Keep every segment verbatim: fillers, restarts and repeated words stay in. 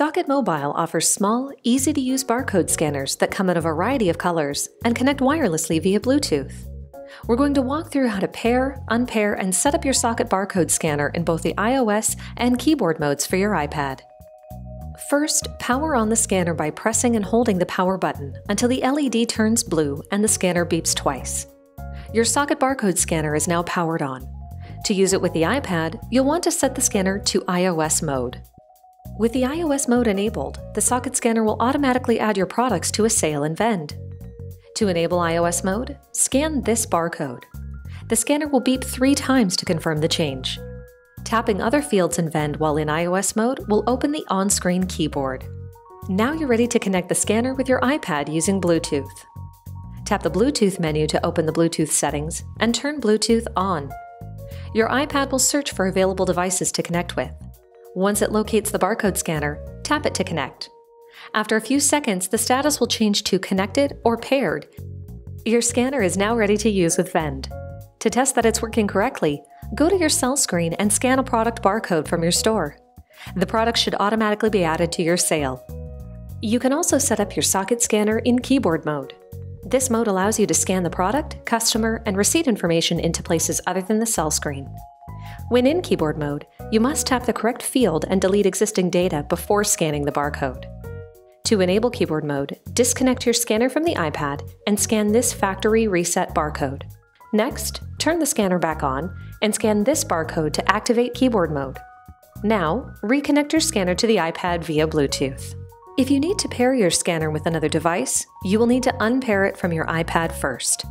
Socket Mobile offers small, easy-to-use barcode scanners that come in a variety of colors and connect wirelessly via Bluetooth. We're going to walk through how to pair, unpair, and set up your Socket barcode scanner in both the iOS and keyboard modes for your iPad. First, power on the scanner by pressing and holding the power button until the L E D turns blue and the scanner beeps twice. Your Socket barcode scanner is now powered on. To use it with the iPad, you'll want to set the scanner to iOS mode. With the iOS mode enabled, the Socket scanner will automatically add your products to a sale in Vend. To enable iOS mode, scan this barcode. The scanner will beep three times to confirm the change. Tapping other fields in Vend while in iOS mode will open the on-screen keyboard. Now you're ready to connect the scanner with your iPad using Bluetooth. Tap the Bluetooth menu to open the Bluetooth settings and turn Bluetooth on. Your iPad will search for available devices to connect with. Once it locates the barcode scanner, tap it to connect. After a few seconds, the status will change to connected or paired. Your scanner is now ready to use with Vend. To test that it's working correctly, go to your cell screen and scan a product barcode from your store. The product should automatically be added to your sale. You can also set up your Socket scanner in keyboard mode. This mode allows you to scan the product, customer, and receipt information into places other than the cell screen. When in keyboard mode, you must tap the correct field and delete existing data before scanning the barcode. To enable keyboard mode, disconnect your scanner from the iPad and scan this factory reset barcode. Next, turn the scanner back on and scan this barcode to activate keyboard mode. Now, reconnect your scanner to the iPad via Bluetooth. If you need to pair your scanner with another device, you will need to unpair it from your iPad first.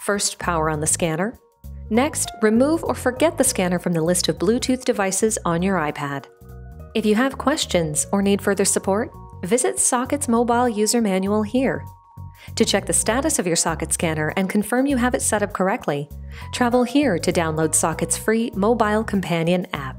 First, power on the scanner. Next, remove or forget the scanner from the list of Bluetooth devices on your iPad. If you have questions or need further support, visit Socket's mobile user manual here. To check the status of your Socket scanner and confirm you have it set up correctly, travel here to download Socket's free mobile companion app.